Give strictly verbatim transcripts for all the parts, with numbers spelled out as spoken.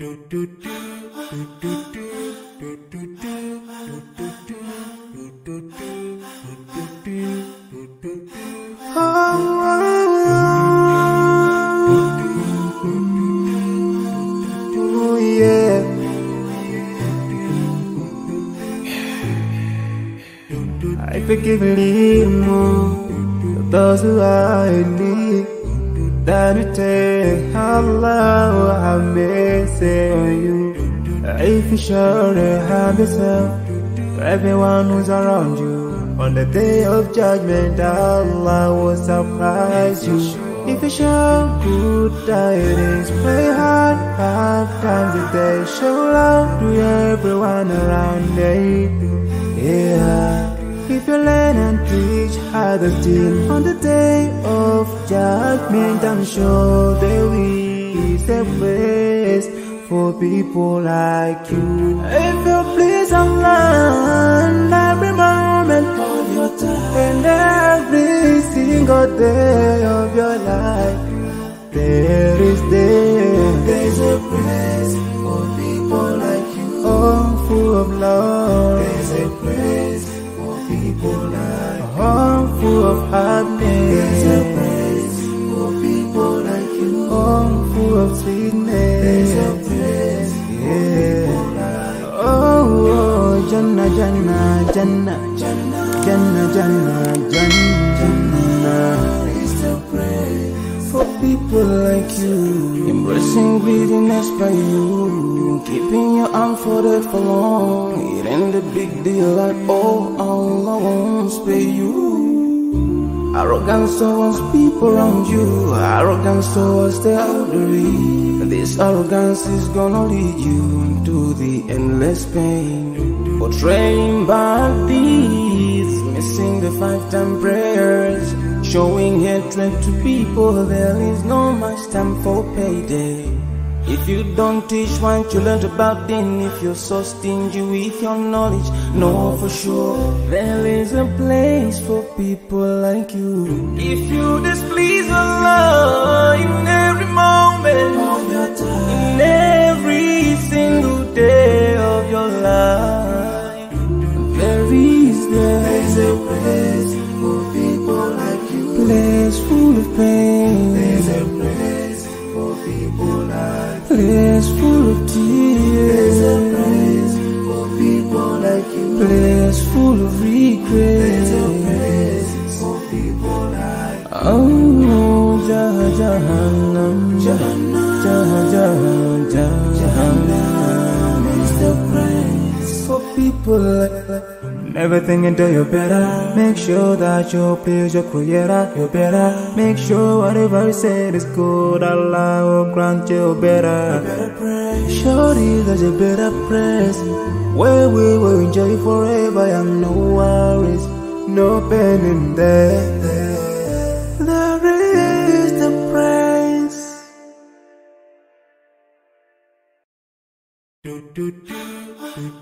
Do do do do do do do do do do do do do do do. Oh yeah. I forgive those who I need. That take Allah, I may say on you. If you should have yourself to everyone who's around you, on the day of judgment, Allah will surprise you. If you show good tidings, pray hard five times a day. Show love to everyone around you. Yeah. If you learn and teach others till on the day of judgment, I'm sure there is a place for people like you. If you please Allah in every moment of your time and every single day of your life, there is there there's a place for people like you. Oh, full of love, there's a place. People like home full of happiness. There's a place for people like you. Home full of sweetness. There's a place for people like you. Oh, oh, Jannah, Jannah, Jannah, Jannah, Jannah, Jannah, Jannah. It's a place for people like you. Embracing greediness by you, keeping your arm folded for long. It ain't a big deal at all. Allah won't spare you. Arrogance towards people around you, arrogance towards the elderly. This arrogance is gonna lead you to the endless pain. Portraying bad deeds, missing the five-time prayers, showing hatred to people. There is no much time for payday. If you don't teach what you learned about, then if you're so stingy with your knowledge, know for sure there is a place for people like you. If you displease Allah in every moment of your time, in every single day of your life, there is there there's a place for people like you. Place full of pain. There's a place for people like you. Place full of tears. There's a place for people like you. Place full of regret. There's a place for people like you. Oh, Jahanam, Jahanam, Jahanam, Jahanam. It's the place for people like you. Everything you do, you better make sure that you please your Creator. You better make sure whatever you said is good. Allah will grant you better. You better pray. Surely there's a better place where we will enjoy forever and no worries, no pain in death. There is the praise. Do do do do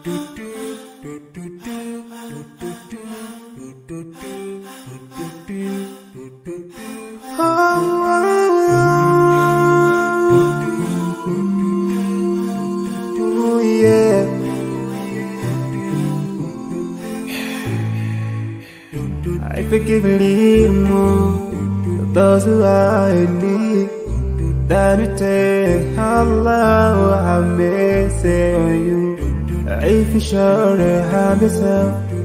do do do do. I forgive those who I need. That you take Allah, I may say on you. If you should have yourself